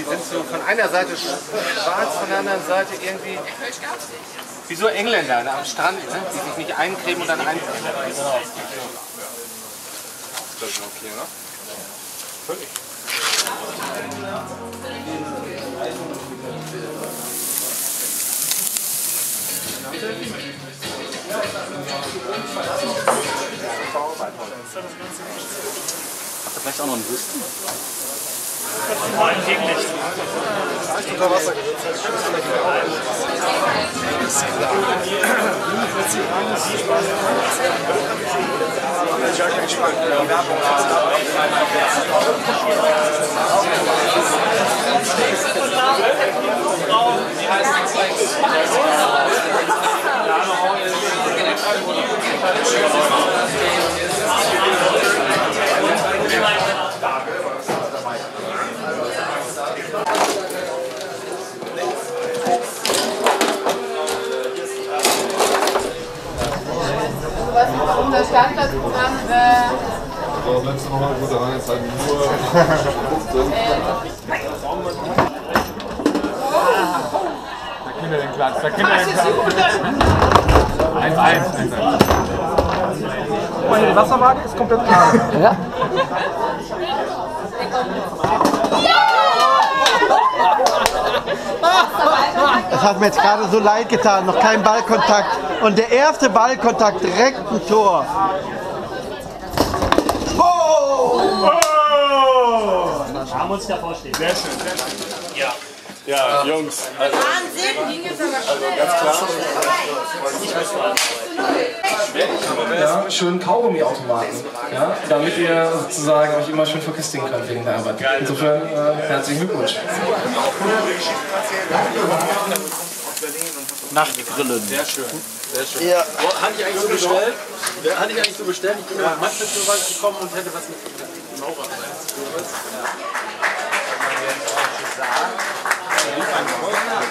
die sind so von einer Seite schwarz, von der anderen Seite irgendwie. Wie so Engländer am Strand, ne? Die sich nicht eincremen und dann eincremen. Das ist okay, ne? Völlig. Habt ihr vielleicht auch noch einen Wüsten? Nein, gegen nicht. Das ist unter Wasser. Alles klar. Unser Standortprogramm so, letzte Mal wurde er jetzt halt nur da Kinder den Platz, da Kinder den Platz. 1-1. Guck mal hier, die Wasserwaage ist komplett klar. Ja? Das hat mir jetzt gerade so leid getan, noch kein Ballkontakt. Und der erste Ballkontakt, direkt ein Tor. Oh! Wir haben uns davor stehen. Sehr schön, sehr schön. Ja. Ja, Jungs. Also, Wahnsinn, ging es aber schnell. Ganz klar. Ja, schön Kaugummi-Automaten, ja, damit ihr sozusagen euch immer schön verköstigen könnt wegen der Arbeit. Insofern herzlichen Glückwunsch. Nachtgrillen. Sehr schön. Sehr schön. Ja. Hatte ich eigentlich so bestellt? Ich bin mit Matze zu was gekommen und hätte was mit Maurer. Ja.